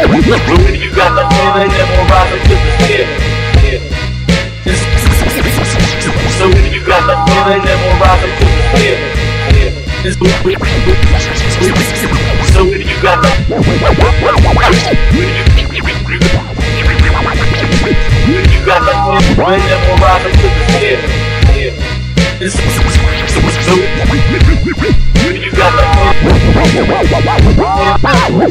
If you got the feeling, then we'll rise up to the ceiling. So if you got the feeling, then we'll rise up to the ceiling. So if you got the feeling, then we'll rise up to the ceiling. So if you got the feeling,